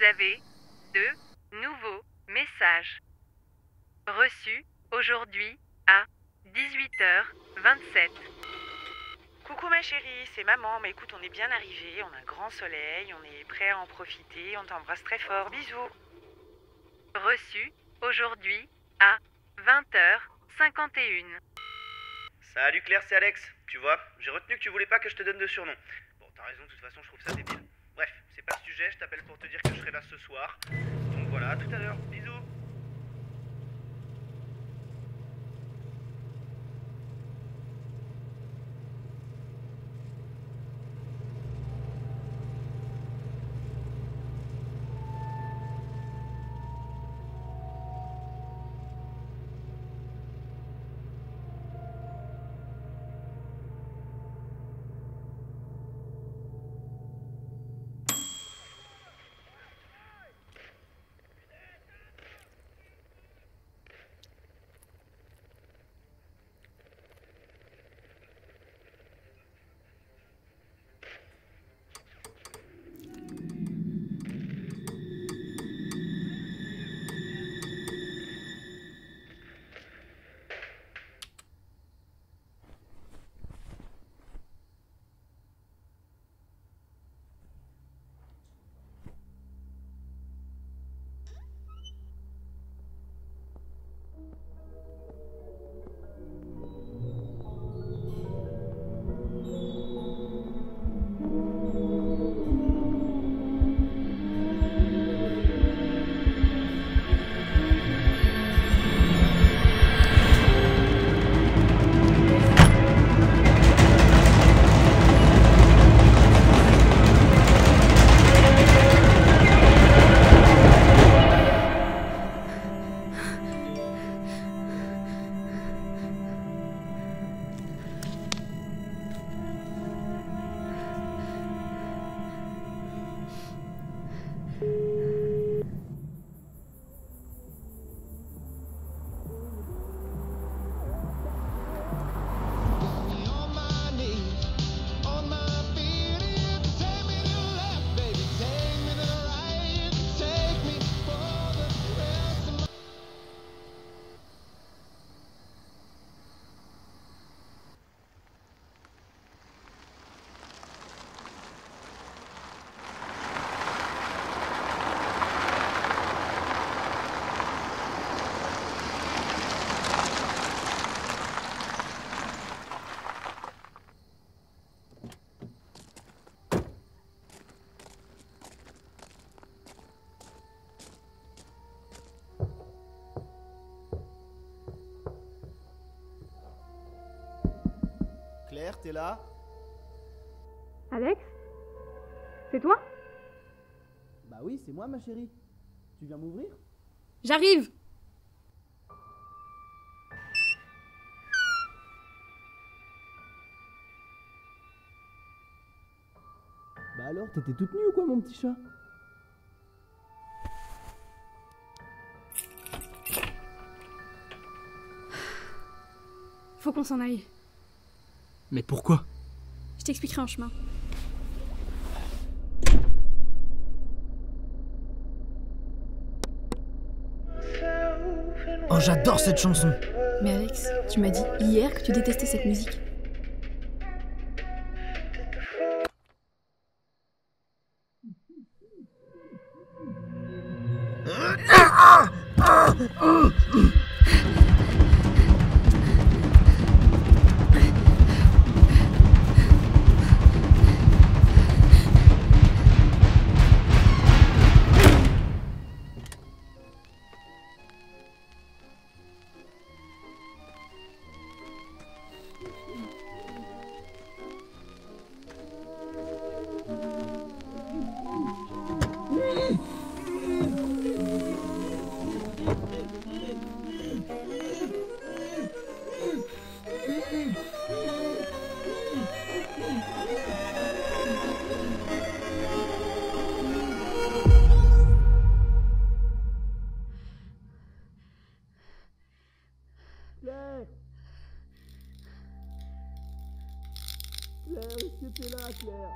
Vous avez 2 nouveaux messages reçus aujourd'hui à 18h27. Coucou ma chérie, c'est maman, mais écoute, on est bien arrivés, on a un grand soleil, on est prêt à en profiter, on t'embrasse très fort, bisous. Reçu aujourd'hui à 20h51. Salut Claire, c'est Alex, tu vois, j'ai retenu que tu voulais pas que je te donne de surnom. Bon, t'as raison, de toute façon, je trouve ça débile. Bref, c'est pas le sujet, je t'appelle pour te dire que je serai là ce soir. Donc voilà, à tout à l'heure, bisous. Claire, t'es là? Alex? C'est toi? Bah oui, c'est moi ma chérie. Tu viens m'ouvrir? J'arrive! Bah alors, t'étais toute nue ou quoi mon petit chat? Faut qu'on s'en aille. Mais pourquoi? Je t'expliquerai en chemin. Oh, j'adore cette chanson! Mais Alex, tu m'as dit hier que tu détestais cette musique. Claire, est-ce que t'es là, Claire?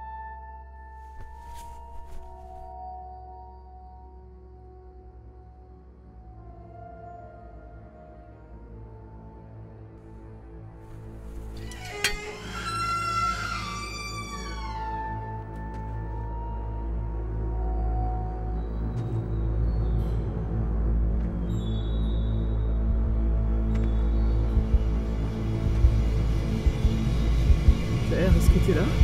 qui était là.